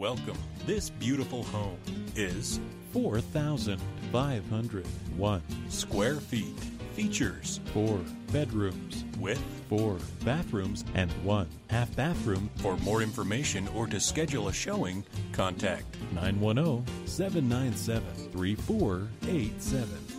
Welcome. This beautiful home is 4,501 square feet. Features 4 bedrooms with 4 bathrooms and 1 half bathroom. For more information or to schedule a showing, contact 910-797-3487.